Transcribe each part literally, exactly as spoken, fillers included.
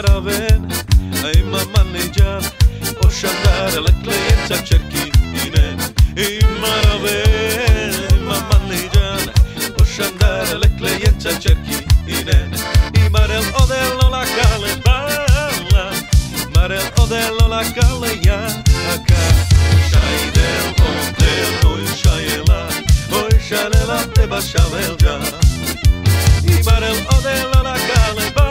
Imar aven, Imar manejar, oşandar elekleyen çerki inen. Imar aven, Imar manejar, oşandar elekleyen çerki inen. Imar el odelo la calle bala, Imar el odelo la calle ya acá. Şaydel odelo şayela, oy şalela te başavelja. Imar el odelo la calle bala.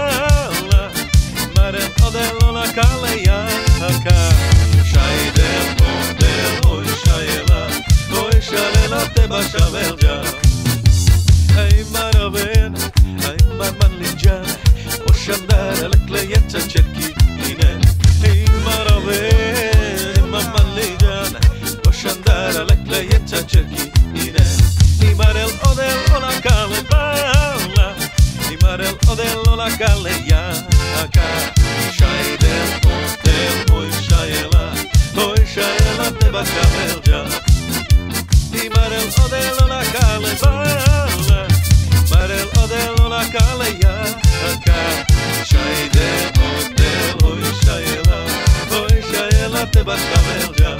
Odelo la calle ya acá. Shaydel odelo hoy shayela, hoy shalela te bashavel ya. Imar aven, Imar manejar, oşandar elekleyen çerki inen. Imar aven, Imar manejar, oşandar elekleyen çerki inen. Imar el odelo la calle bala, Imar el odelo la calle ya acá. Shaydel odel hoy shayela, hoy shayela te bashavel ya. Imar el odelo la calle bala, Imar el odelo la calle ya acá. Shaydel odel hoy shayela, hoy shayela te bashavel ya.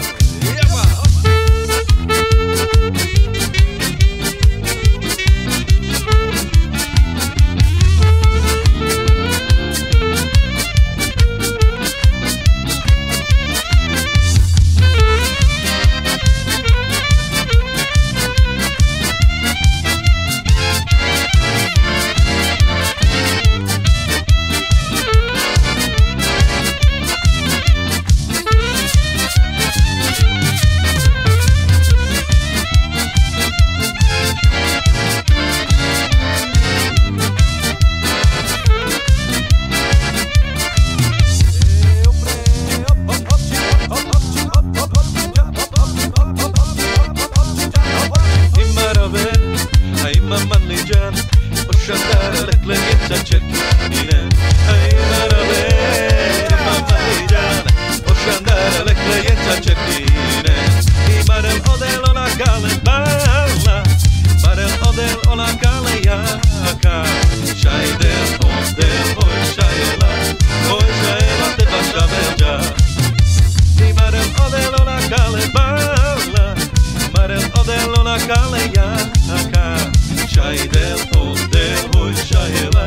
Oşandar elekleyen çerki inen. Imar aven, Imar manejar, oşandar elekleyen çerki inen. Imar el odelo la calle bala, Imar el odelo la calle ya acá. Shaydel odel hoy shayela, hoy shayela te bashavel ya. Imar el odelo la calle bala, Imar el odelo la calle ya acá. Shaydel odel hoy shayela,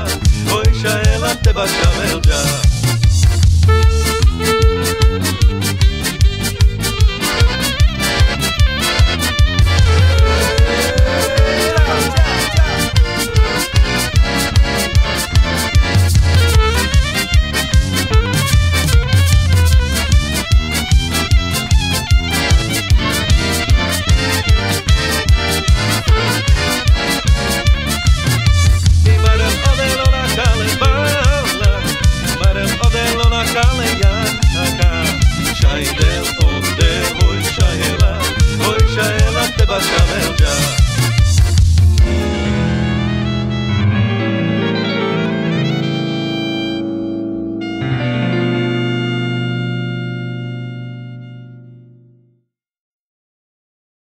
hoy shayela te bashavel ya.